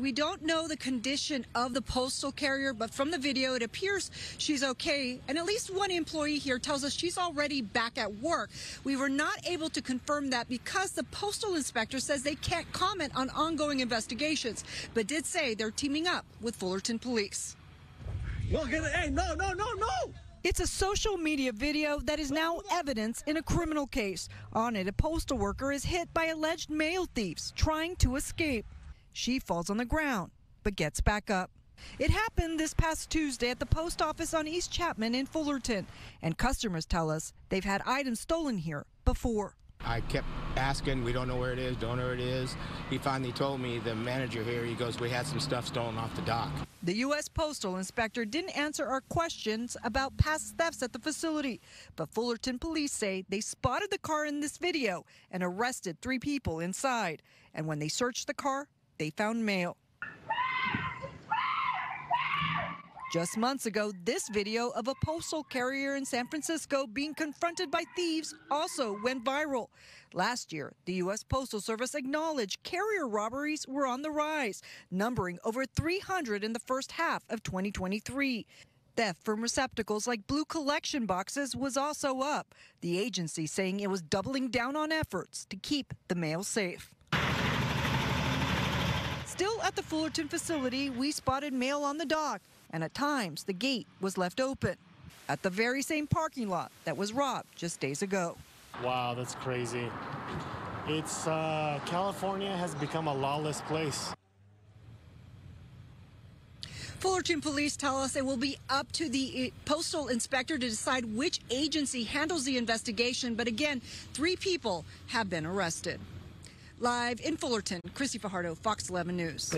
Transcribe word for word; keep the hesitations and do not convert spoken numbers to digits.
We don't know the condition of the postal carrier, but from the video, it appears she's okay. And at least one employee here tells us she's already back at work. We were not able to confirm that because the postal inspector says they can't comment on ongoing investigations, but did say they're teaming up with Fullerton police. We'll get it. Hey, no, no, no, no. It's a social media video that is now evidence in a criminal case. On it, a postal worker is hit by alleged mail thieves trying to escape. She falls on the ground, but gets back up. It happened this past Tuesday at the post office on East Chapman in Fullerton, and customers tell us they've had items stolen here before. I kept asking, we don't know where it is, don't know where it is. He finally told me, the manager here, he goes, we had some stuff stolen off the dock. The U S. Postal Inspector didn't answer our questions about past thefts at the facility, but Fullerton police say they spotted the car in this video and arrested three people inside. And when they searched the car, they found mail. Just months ago, this video of a postal carrier in San Francisco being confronted by thieves also went viral. Last year, the U S. Postal Service acknowledged carrier robberies were on the rise, numbering over three hundred in the first half of twenty twenty-three. Theft from receptacles like blue collection boxes was also up, the agency saying it was doubling down on efforts to keep the mail safe. Still at the Fullerton facility, we spotted mail on the dock, and at times the gate was left open at the very same parking lot that was robbed just days ago. Wow, that's crazy. It's uh, California has become a lawless place. Fullerton police tell us it will be up to the postal inspector to decide which agency handles the investigation. But again, three people have been arrested. Live in Fullerton, Christy Fajardo, Fox eleven News.